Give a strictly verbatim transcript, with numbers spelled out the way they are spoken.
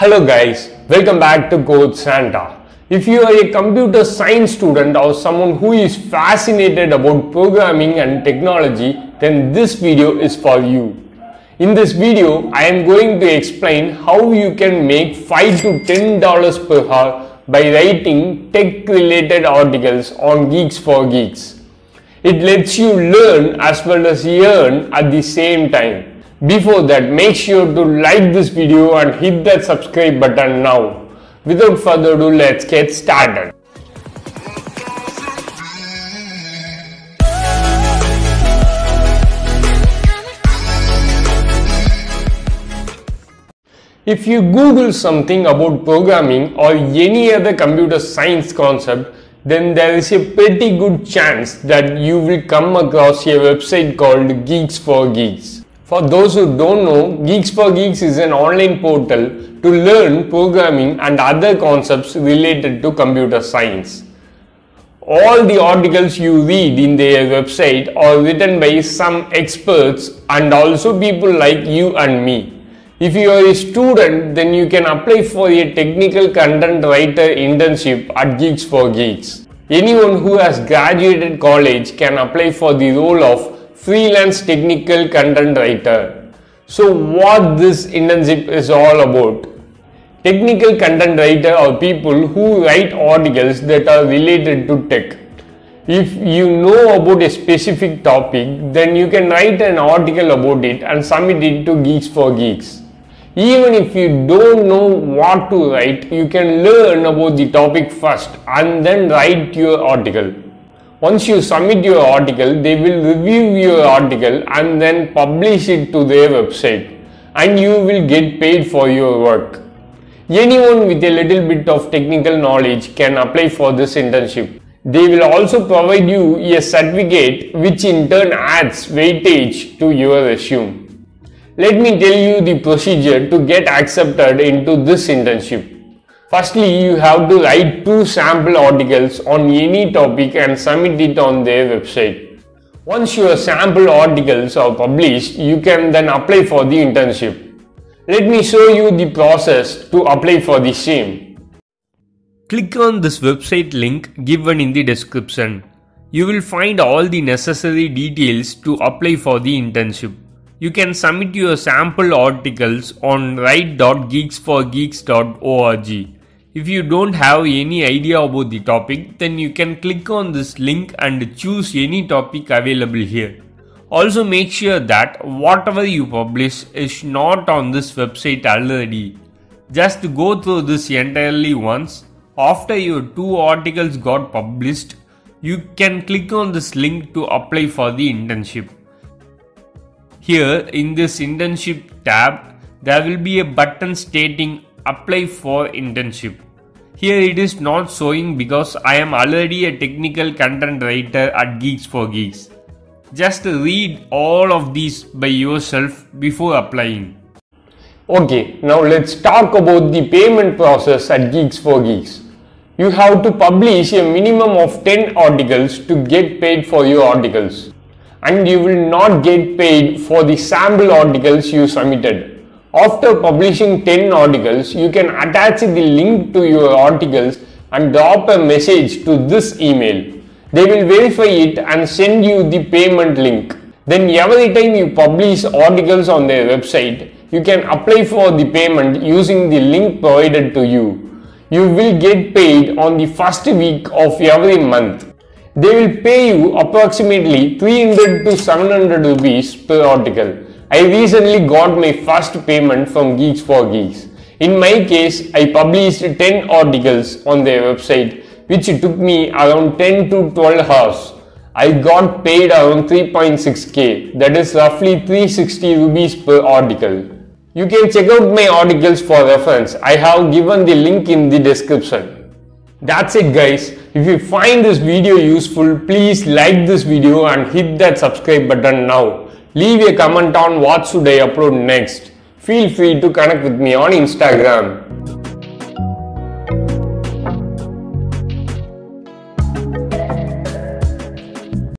Hello guys, welcome back to Code Santa. If you are a computer science student or someone who is fascinated about programming and technology, then this video is for you. In this video, I am going to explain how you can make five to ten dollars per hour by writing tech-related articles on Geeks for Geeks. It lets you learn as well as earn at the same time. Before that, make sure to like this video and hit that subscribe button now. Without further ado, let's get started. If you Google something about programming or any other computer science concept, then there is a pretty good chance that you will come across a website called Geeks for Geeks. For those who don't know, Geeks for Geeks is an online portal to learn programming and other concepts related to computer science. All the articles you read in their website are written by some experts and also people like you and me. If you are a student, then you can apply for a technical content writer internship at Geeks for Geeks. Anyone who has graduated college can apply for the role of freelance technical content writer. So what this internship is all about? Technical content writer are people who write articles that are related to tech. If you know about a specific topic, then you can write an article about it and submit it to Geeks for Geeks. Even if you don't know what to write, you can learn about the topic first and then write your article. Once you submit your article, they will review your article and then publish it to their website, and you will get paid for your work. Anyone with a little bit of technical knowledge can apply for this internship. They will also provide you a certificate which in turn adds weightage to your resume. Let me tell you the procedure to get accepted into this internship. Firstly, you have to write two sample articles on any topic and submit it on their website. Once your sample articles are published, you can then apply for the internship. Let me show you the process to apply for the same. Click on this website link given in the description. You will find all the necessary details to apply for the internship. You can submit your sample articles on write dot geeks for geeks dot org. If you don't have any idea about the topic, then you can click on this link and choose any topic available here. Also make sure that whatever you publish is not on this website already. Just go through this entirely once. After your two articles got published, you can click on this link to apply for the internship. Here in this internship tab, there will be a button stating apply for internship. Here it is not showing because I am already a technical content writer at Geeks for Geeks. Just read all of these by yourself before applying. Okay, now let's talk about the payment process at Geeks for Geeks. You have to publish a minimum of ten articles to get paid for your articles. And you will not get paid for the sample articles you submitted. After publishing ten articles, you can attach the link to your articles and drop a message to this email. They will verify it and send you the payment link. Then every time you publish articles on their website, you can apply for the payment using the link provided to you. You will get paid on the first week of every month. They will pay you approximately three hundred to seven hundred rupees per article. I recently got my first payment from Geeks for Geeks. In my case, I published ten articles on their website, which took me around ten to twelve hours. I got paid around three point six K, that is roughly three hundred sixty rupees per article. You can check out my articles for reference. I have given the link in the description. That's it guys. If you find this video useful, please like this video and hit that subscribe button now. Leave a comment on what should I upload next. Feel free to connect with me on Instagram.